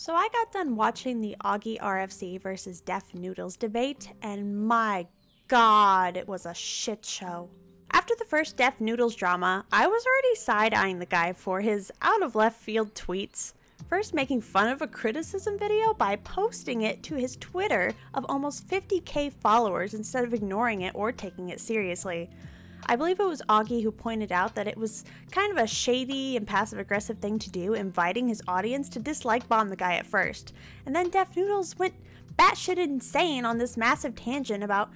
So I got done watching the Augie RFC versus Def Noodles debate, and my god, it was a shit show. After the first Def Noodles drama, I was already side-eyeing the guy for his out-of-left-field tweets. First making fun of a criticism video by posting it to his Twitter of almost 50k followers instead of ignoring it or taking it seriously. I believe it was Augie who pointed out that it was kind of a shady and passive-aggressive thing to do, inviting his audience to dislike bomb the guy at first. And then Def Noodles went batshit insane on this massive tangent about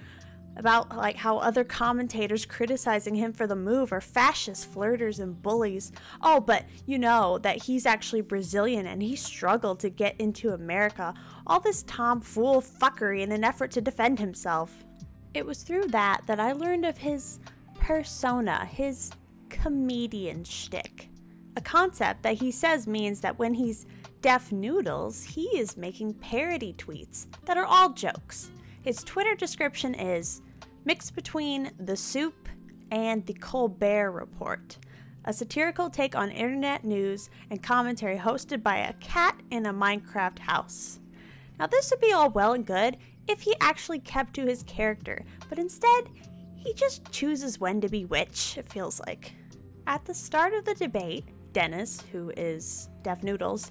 like how other commentators criticizing him for the move are fascist flirters and bullies. Oh, but you know that he's actually Brazilian and he struggled to get into America. All this tomfool fuckery in an effort to defend himself. It was through that I learned of his persona, his comedian shtick. A concept that he says means that when he's Def Noodles, he is making parody tweets that are all jokes. His Twitter description is mixed between The Soup and The Colbert Report, a satirical take on internet news and commentary hosted by a cat in a Minecraft house. Now this would be all well and good if he actually kept to his character, but instead, he just chooses when to be which, it feels like. At the start of the debate, Dennis, who is Def Noodles,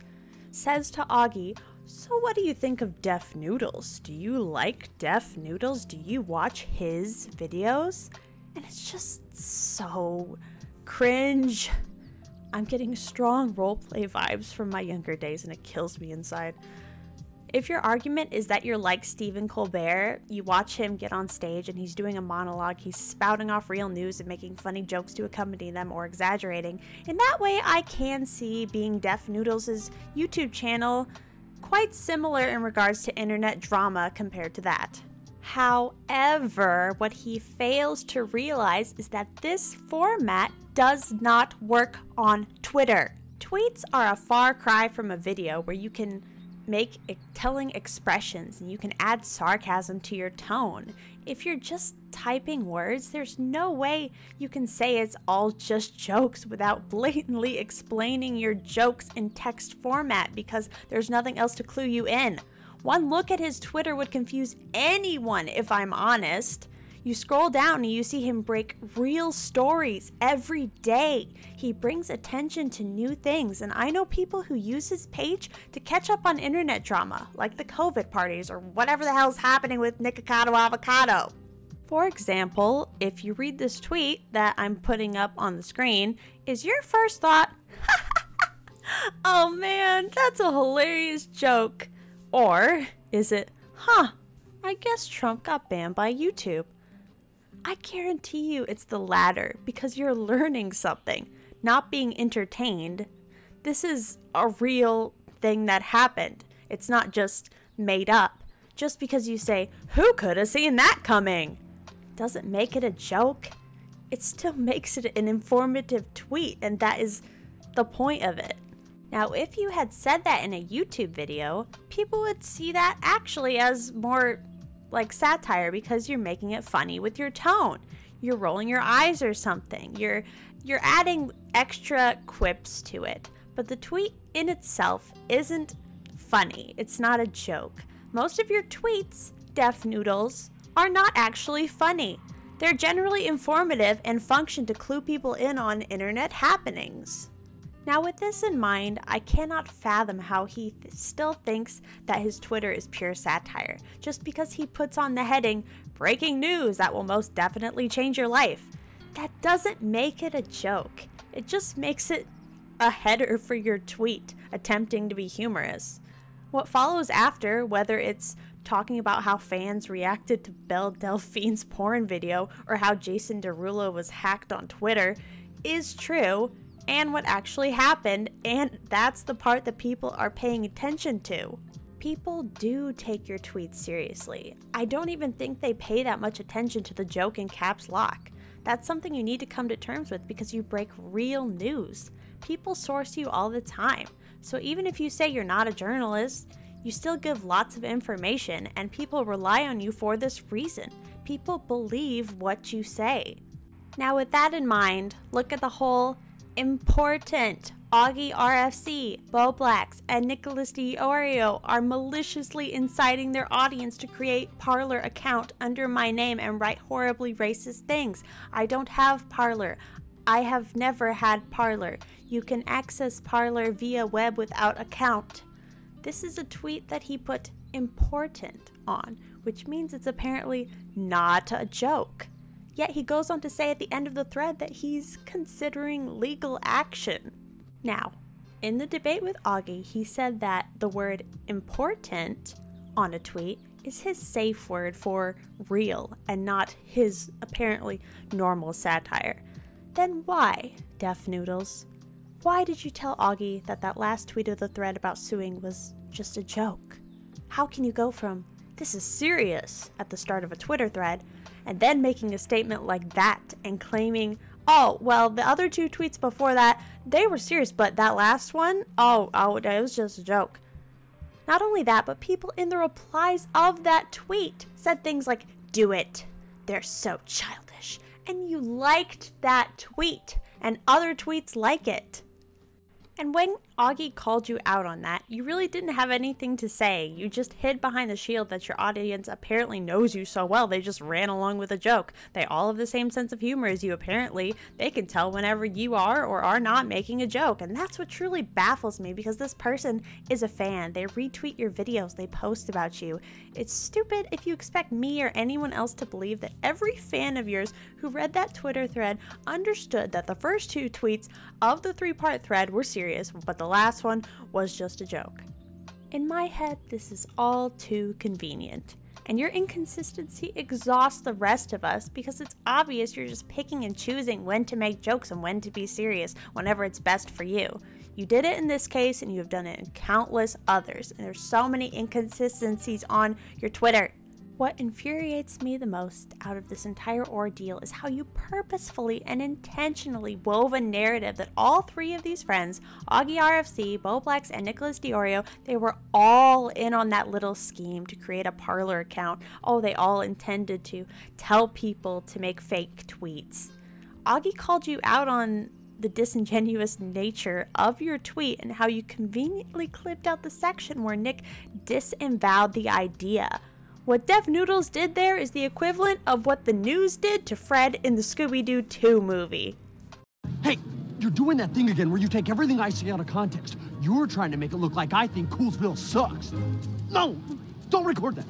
says to Augie, "So what do you think of Def Noodles? Do you like Def Noodles? Do you watch his videos?" And it's just so cringe. I'm getting strong roleplay vibes from my younger days and it kills me inside. If your argument is that you're like Stephen Colbert, you watch him get on stage and he's doing a monologue, he's spouting off real news and making funny jokes to accompany them or exaggerating. In that way, I can see being Def Noodles' YouTube channel quite similar in regards to internet drama compared to that. However, what he fails to realize is that this format does not work on Twitter. Tweets are a far cry from a video where you can make telling expressions and you can add sarcasm to your tone. If you're just typing words, there's no way you can say it's all just jokes without blatantly explaining your jokes in text format because there's nothing else to clue you in. One look at his Twitter would confuse anyone, if I'm honest. You scroll down and you see him break real stories every day. He brings attention to new things, and I know people who use his page to catch up on internet drama, like the COVID parties or whatever the hell's happening with Nikocado Avocado. For example, if you read this tweet that I'm putting up on the screen, is your first thought, "Oh man, that's a hilarious joke," or is it, "Huh, I guess Trump got banned by YouTube"? I guarantee you it's the latter because you're learning something, not being entertained. This is a real thing that happened. It's not just made up. Just because you say, "Who could have seen that coming?" doesn't make it a joke. It still makes it an informative tweet, and that is the point of it. Now, if you had said that in a YouTube video, people would see that actually as more like satire because you're making it funny with your tone. You're rolling your eyes or something. You're adding extra quips to it. But the tweet in itself isn't funny. It's not a joke. Most of your tweets, Def Noodles, are not actually funny. They're generally informative and function to clue people in on internet happenings. Now with this in mind, I cannot fathom how he still thinks that his Twitter is pure satire, just because he puts on the heading, "Breaking news that will most definitely change your life." That doesn't make it a joke. It just makes it a header for your tweet, attempting to be humorous. What follows after, whether it's talking about how fans reacted to Belle Delphine's porn video or how Jason Derulo was hacked on Twitter, is true, and what actually happened, and that's the part that people are paying attention to. People do take your tweets seriously. I don't even think they pay that much attention to the joke in caps lock. That's something you need to come to terms with because you break real news. People source you all the time. So even if you say you're not a journalist, you still give lots of information and people rely on you for this reason. People believe what you say. Now with that in mind, look at the whole important Augie RFC, Bowblax, and Nicholas Deorio are maliciously inciting their audience to create Parler account under my name and write horribly racist things. I don't have Parler. I have never had Parler. You can access Parler via web without account. This is a tweet that he put important on, which means it's apparently not a joke. Yet he goes on to say at the end of the thread that he's considering legal action. Now, in the debate with Augie, he said that the word important on a tweet is his safe word for real and not his apparently normal satire. Then why, Def Noodles? Why did you tell Augie that that last tweet of the thread about suing was just a joke? How can you go from, "This is serious," at the start of a Twitter thread, and then making a statement like that and claiming, "Oh, well, the other two tweets before that, they were serious, but that last one, oh, it was just a joke." Not only that, but people in the replies of that tweet said things like, "Do it. They're so childish." And you liked that tweet and other tweets like it. And when Augie called you out on that, you really didn't have anything to say. You just hid behind the shield that your audience apparently knows you so well, they just ran along with a joke. They all have the same sense of humor as you, apparently. They can tell whenever you are or are not making a joke. And that's what truly baffles me, because this person is a fan. They retweet your videos, they post about you. It's stupid if you expect me or anyone else to believe that every fan of yours who read that Twitter thread understood that the first two tweets of the three-part thread were serious, but the last one was just a joke. In my head, this is all too convenient. And your inconsistency exhausts the rest of us, because it's obvious you're just picking and choosing when to make jokes and when to be serious, whenever it's best for you. You did it in this case, and you have done it in countless others. And there's so many inconsistencies on your Twitter. What infuriates me the most out of this entire ordeal is how you purposefully and intentionally wove a narrative that all three of these friends, Augie RFC, Bowblax, and Nicholas Deorio, they were all in on that little scheme to create a Parler account. Oh, they all intended to tell people to make fake tweets. Augie called you out on the disingenuous nature of your tweet and how you conveniently clipped out the section where Nick disavowed the idea. What Def Noodles did there is the equivalent of what the news did to Fred in the Scooby-Doo 2 movie. Hey, you're doing that thing again where you take everything I say out of context. You're trying to make it look like I think Coolsville sucks. No, don't record that.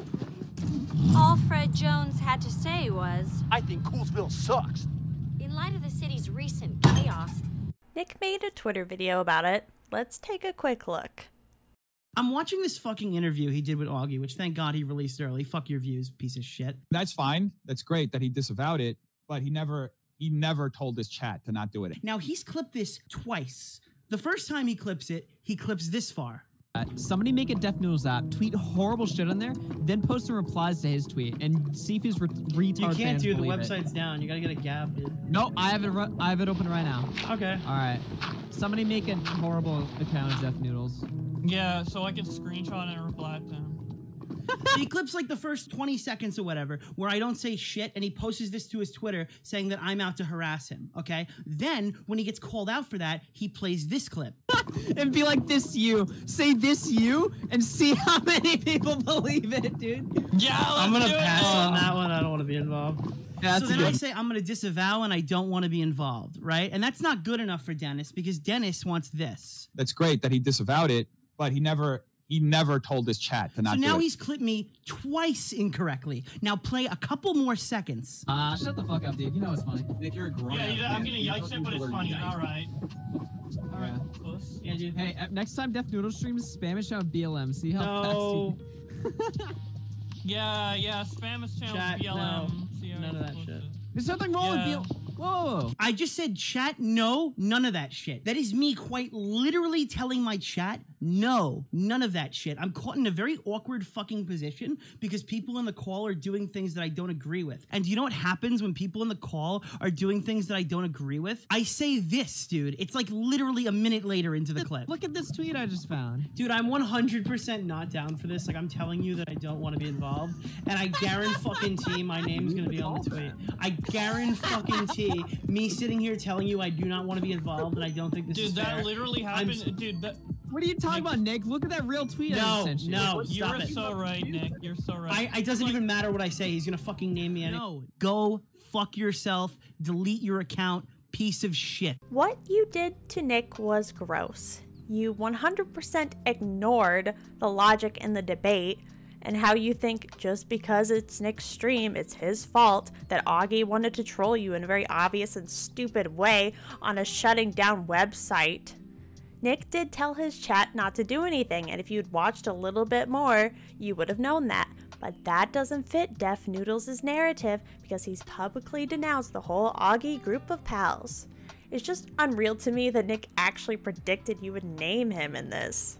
All Fred Jones had to say was, "I think Coolsville sucks." In light of the city's recent chaos. Nick made a Twitter video about it. Let's take a quick look. I'm watching this fucking interview he did with Augie, which thank God he released early. Fuck your views, piece of shit. That's fine. That's great that he disavowed it, but he never told his chat to not do it. Now, he's clipped this twice. The first time he clips this far. Somebody make a Def Noodles app, tweet horrible shit on there, then post some replies to his tweet and see if his retard fans believe it. You can't do it. The website's down. You gotta get a gap, dude. No, I have it open right now. Okay. All right. Somebody make a horrible account of Def Noodles. Yeah, so I can screenshot it and reply to him. He clips like the first 20 seconds or whatever where I don't say shit, and he posts this to his Twitter saying that I'm out to harass him, okay? Then, when he gets called out for that, he plays this clip. And be like, "This you. Say this you," and see how many people believe it, dude. Yeah, I'm gonna pass on that one. I don't want to be involved. So then I say I'm going to disavow and I don't want to be involved, right? And that's not good enough for Dennis, because Dennis wants this. That's great that he disavowed it, but he never told his chat to not do it. So now he's clipped me twice incorrectly. Now play a couple more seconds. Shut the fuck up, dude. You know it's funny. Nick, you're a grown up. Yeah, I'm going to yikes it, but it's funny. All right. All right. Yeah. Close. Yeah, dude. Hey, next time Def Noodle streams, spamish out BLM. See how fast he... Yeah, spam his channel chat, BLM. No. None of that shit. There's nothing wrong with BLM. Whoa. I just said, chat, no, none of that shit. That is me quite literally telling my chat, No, none of that shit. I'm caught in a very awkward fucking position because people in the call are doing things that I don't agree with. And do you know what happens when people in the call are doing things that I don't agree with? I say this, dude. It's like literally a minute later into the clip. Look at this tweet I just found. Dude, I'm 100% not down for this. Like, I'm telling you that I don't want to be involved. And I guarantee my name's going to be on the tweet. I guarantee me sitting here telling you I do not want to be involved and I don't think this is fair. Dude, that literally happened. Dude, that... What are you talking about, Nick? Look at that real tweet I sent you. No, you're so right, Nick. You're so right. It doesn't even matter what I say. He's going to fucking name me anything. No, go fuck yourself. Delete your account, piece of shit. What you did to Nick was gross. You 100% ignored the logic in the debate and how you think just because it's Nick's stream, it's his fault that Augie wanted to troll you in a very obvious and stupid way on a shutting down website. Nick did tell his chat not to do anything, and if you'd watched a little bit more, you would have known that. But that doesn't fit Def Noodles' narrative because he's publicly denounced the whole Augie group of pals. It's just unreal to me that Nick actually predicted you would name him in this.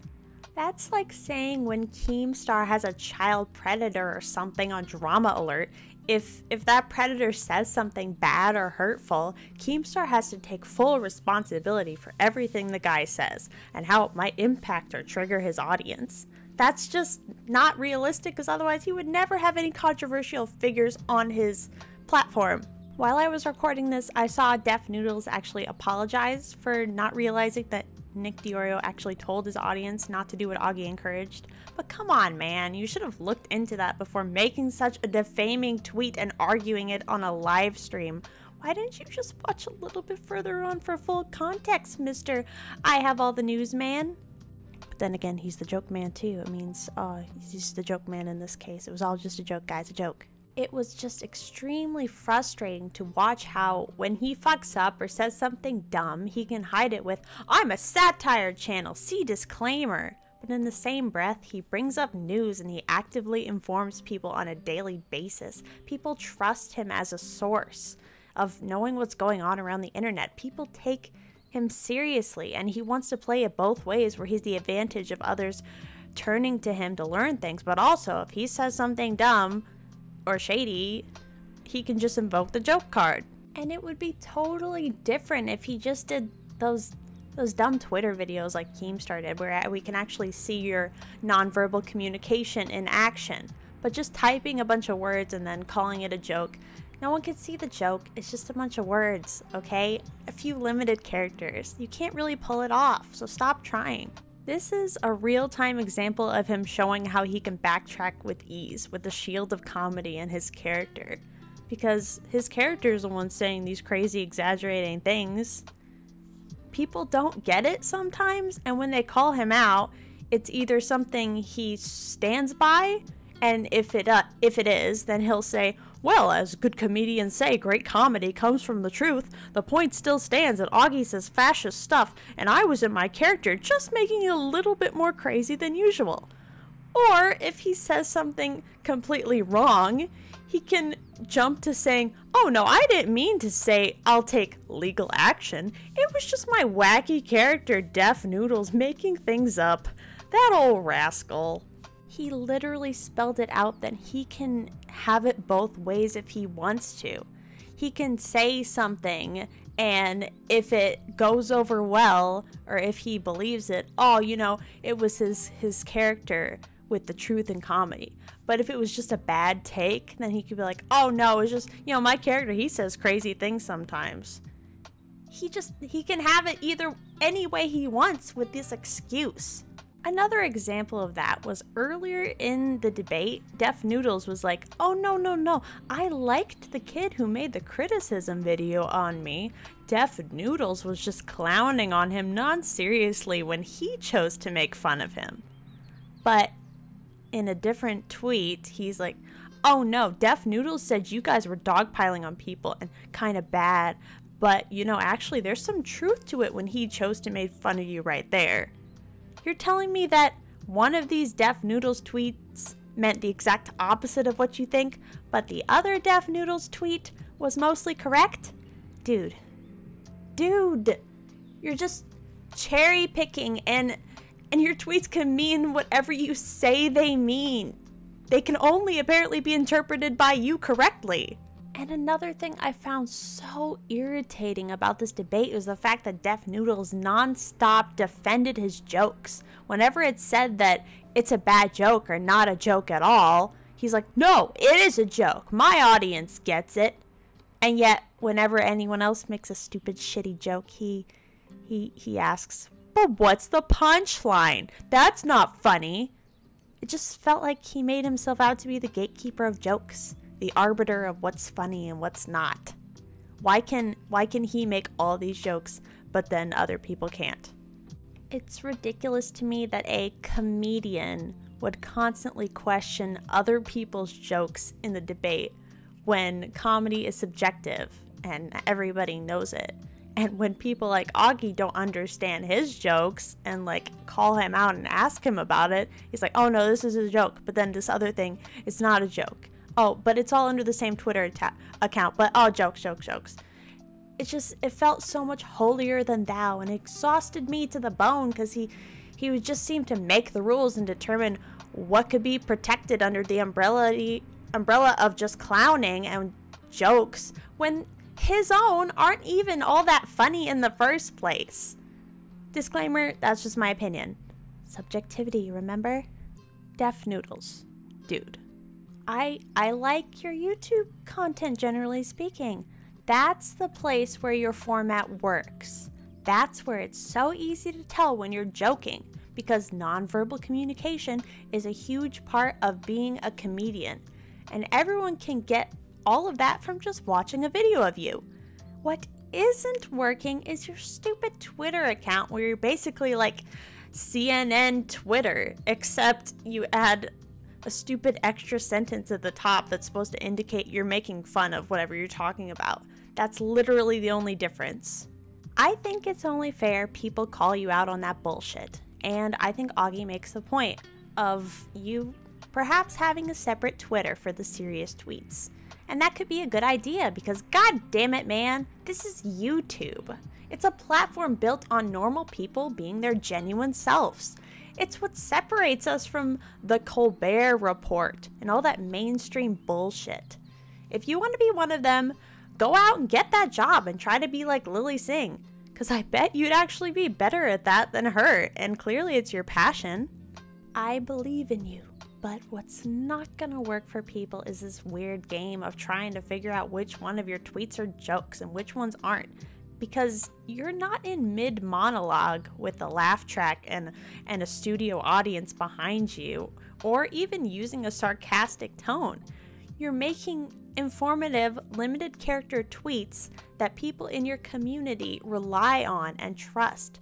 That's like saying when Keemstar has a child predator or something on Drama Alert, if that predator says something bad or hurtful, Keemstar has to take full responsibility for everything the guy says and how it might impact or trigger his audience. That's just not realistic because otherwise he would never have any controversial figures on his platform. While I was recording this, I saw Def Noodles actually apologize for not realizing that Nick Deorio actually told his audience not to do what Augie encouraged. But come on, man, you should have looked into that before making such a defaming tweet and arguing it on a live stream. Why didn't you just watch a little bit further on for full context, Mr. I have all the news man? But then again, he's the joke man too. It means, he's just the joke man in this case. It was all just a joke, guys, a joke. It was just extremely frustrating to watch how when he fucks up or says something dumb, he can hide it with, I'm a satire channel, see disclaimer. But in the same breath, he brings up news and he actively informs people on a daily basis. People trust him as a source of knowing what's going on around the internet. People take him seriously and he wants to play it both ways where he's the advantage of others turning to him to learn things. But also if he says something dumb, or shady, he can just invoke the joke card. And it would be totally different if he just did those dumb Twitter videos like Keemstar did, where we can actually see your nonverbal communication in action. But just typing a bunch of words and then calling it a joke, no one can see the joke, it's just a bunch of words, okay? A few limited characters. You can't really pull it off, so stop trying. This is a real-time example of him showing how he can backtrack with ease, with the shield of comedy in his character. Because his character is the one saying these crazy, exaggerating things. People don't get it sometimes, and when they call him out, it's either something he stands by, and if it is, then he'll say, well, as good comedians say, great comedy comes from the truth. The point still stands that Augie says fascist stuff, and I was in my character just making it a little bit more crazy than usual. Or if he says something completely wrong, he can jump to saying, oh no, I didn't mean to say I'll take legal action. It was just my wacky character, Def Noodles, making things up. That old rascal. He literally spelled it out that he can have it both ways if he wants to. He can say something and if it goes over well or if he believes it, oh, you know, it was his character with the truth and comedy. But if it was just a bad take, then he could be like, oh no, it's just, you know, my character, he says crazy things sometimes. He can have it either any way he wants with this excuse. Another example of that was earlier in the debate, Def Noodles was like, oh no, no, no, I liked the kid who made the criticism video on me. Def Noodles was just clowning on him non-seriously when he chose to make fun of him. But in a different tweet, he's like, oh no, Def Noodles said you guys were dogpiling on people and kind of bad, but you know, actually there's some truth to it when he chose to make fun of you right there. You're telling me that one of these Def Noodles tweets meant the exact opposite of what you think, but the other Def Noodles tweet was mostly correct? Dude, you're just cherry picking and And your tweets can mean whatever you say they mean. They can only apparently be interpreted by you correctly. And another thing I found so irritating about this debate was the fact that Def Noodles nonstop defended his jokes. Whenever it said that it's a bad joke or not a joke at all, he's like, no, it is a joke. My audience gets it. And yet, whenever anyone else makes a stupid, shitty joke, he asks, but what's the punchline? That's not funny. It just felt like he made himself out to be the gatekeeper of jokes, the arbiter of what's funny and what's not. Why can he make all these jokes, but then other people can't? It's ridiculous to me that a comedian would constantly question other people's jokes in the debate when comedy is subjective and everybody knows it. And when people like Augie don't understand his jokes and like call him out and ask him about it, he's like, oh no, this is a joke. But then this other thing, it's not a joke. Oh, but it's all under the same Twitter account, but oh, jokes, jokes, jokes. It's just, it felt so much holier than thou and exhausted me to the bone because he would just seem to make the rules and determine what could be protected under the umbrella of just clowning and jokes when his own aren't even all that funny in the first place. Disclaimer, that's just my opinion. Subjectivity, remember? Def Noodles, dude. I like your YouTube content, generally speaking. That's the place where your format works. That's where it's so easy to tell when you're joking, because nonverbal communication is a huge part of being a comedian, and everyone can get all of that from just watching a video of you. What isn't working is your stupid Twitter account where you're basically like CNN Twitter, except you add a stupid extra sentence at the top that's supposed to indicate you're making fun of whatever you're talking about. That's literally the only difference. I think it's only fair people call you out on that bullshit. And I think Augie makes the point of you perhaps having a separate Twitter for the serious tweets. And that could be a good idea because god damn it, man, this is YouTube. It's a platform built on normal people being their genuine selves. It's what separates us from the Colbert Report and all that mainstream bullshit. If you want to be one of them, go out and get that job and try to be like Lily Singh, because I bet you'd actually be better at that than her, and clearly it's your passion. I believe in you, but what's not gonna work for people is this weird game of trying to figure out which one of your tweets are jokes and which ones aren't, because you're not in mid-monologue with a laugh track and a studio audience behind you, or even using a sarcastic tone. You're making informative, limited character tweets that people in your community rely on and trust.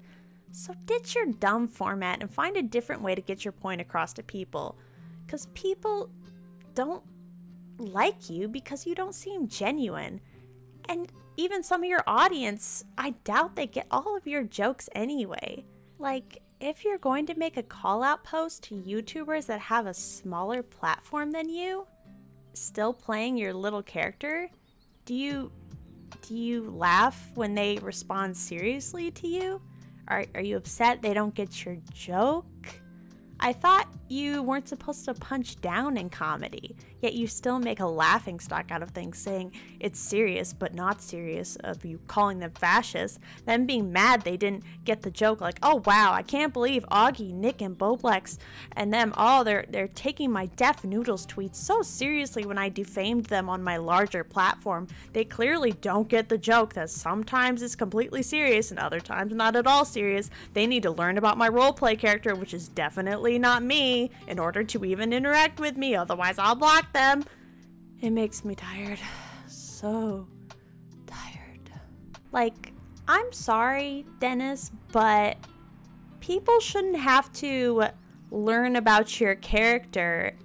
So ditch your dumb format and find a different way to get your point across to people, because people don't like you because you don't seem genuine. And even some of your audience, I doubt they get all of your jokes anyway. Like, if you're going to make a call-out post to YouTubers that have a smaller platform than you, still playing your little character, do you laugh when they respond seriously to you? Are you upset they don't get your joke? I thought you weren't supposed to punch down in comedy, yet you still make a laughing stock out of things, saying it's serious but not serious, of you calling them fascists, them being mad they didn't get the joke, like, oh wow, I can't believe Augie, Nick, and Bowblax and them all, they're taking my Def Noodles tweets so seriously when I defamed them on my larger platform. They clearly don't get the joke that sometimes it's completely serious and other times not at all serious. They need to learn about my roleplay character, which is definitely not me, in order to even interact with me, otherwise I'll block them. It makes me tired. So tired. Like, I'm sorry, Dennis, but people shouldn't have to learn about your character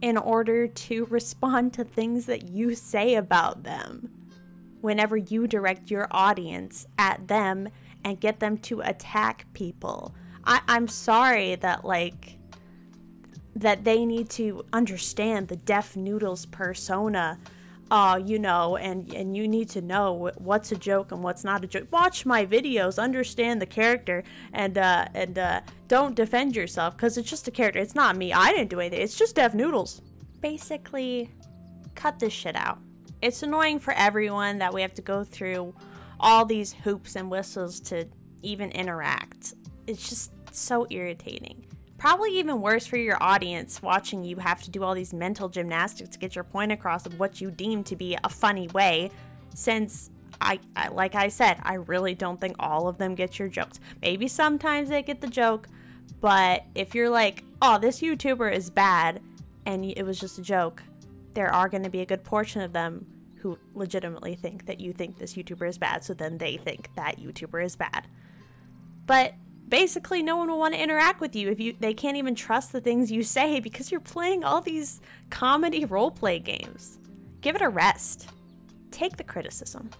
in order to respond to things that you say about them whenever you direct your audience at them and get them to attack people. I'm sorry that, like, that they need to understand the Def Noodles persona you know, and you need to know what's a joke and what's not a joke. Watch my videos, understand the character, and don't defend yourself, because it's just a character. It's not me. I didn't do anything. It's just Def Noodles. Basically, cut this shit out. It's annoying for everyone that we have to go through all these hoops and whistles to even interact. It's just so irritating. Probably even worse for your audience watching you have to do all these mental gymnastics to get your point across of what you deem to be a funny way, since I like I said, I really don't think all of them get your jokes. Maybe sometimes they get the joke, but if you're like, oh, this YouTuber is bad and it was just a joke, there are going to be a good portion of them who legitimately think that you think this YouTuber is bad, so then they think that YouTuber is bad. But basically, no one will want to interact with you if they can't even trust the things you say because you're playing all these comedy roleplay games. Give it a rest. Take the criticism.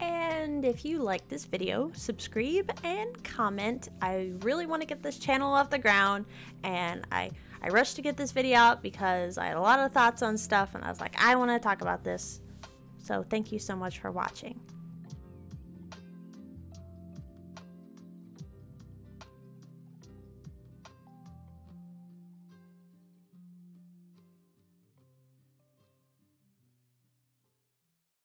And if you like this video, subscribe and comment. I really want to get this channel off the ground, and I rushed to get this video out because I had a lot of thoughts on stuff, and I was like, I want to talk about this. So thank you so much for watching.